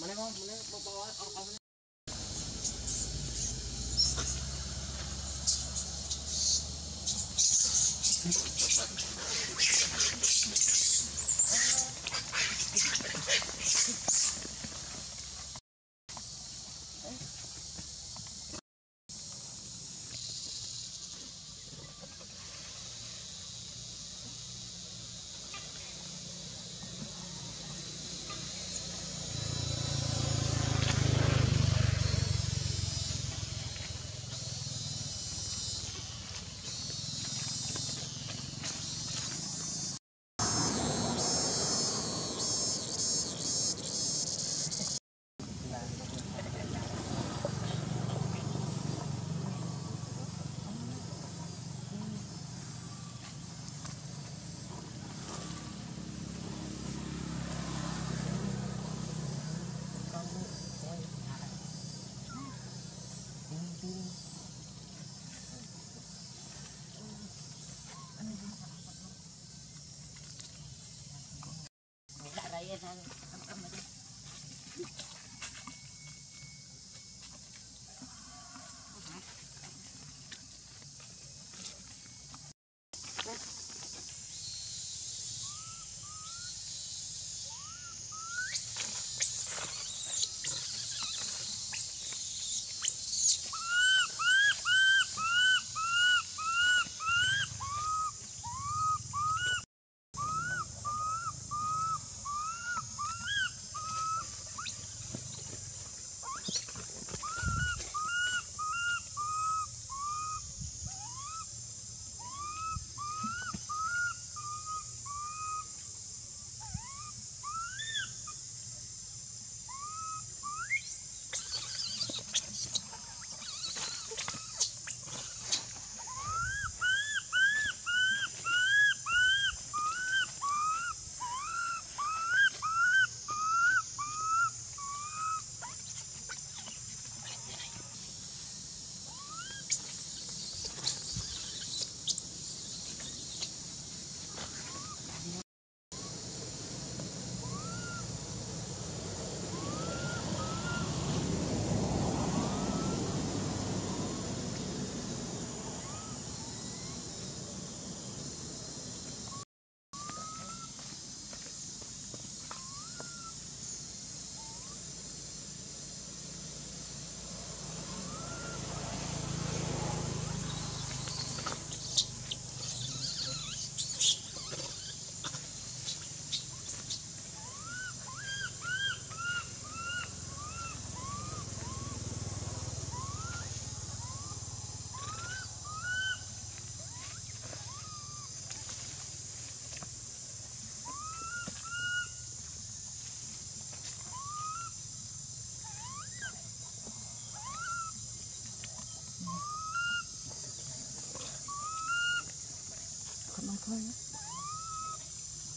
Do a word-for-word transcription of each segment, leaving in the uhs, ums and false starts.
Mana mau, mana mau bawa orang kamu?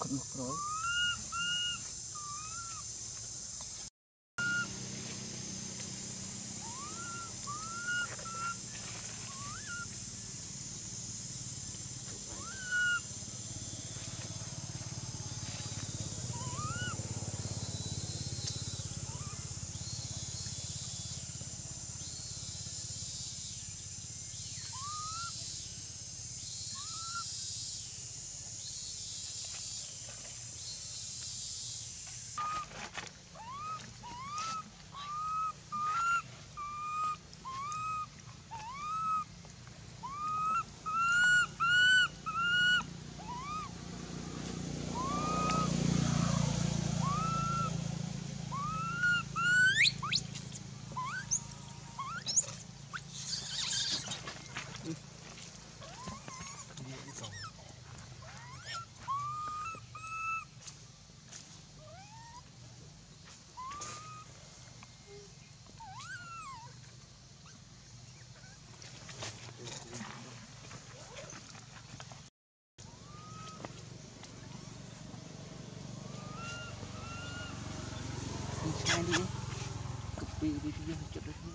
Kok makroy? main dulu. Kepi di sini, hijau di sini.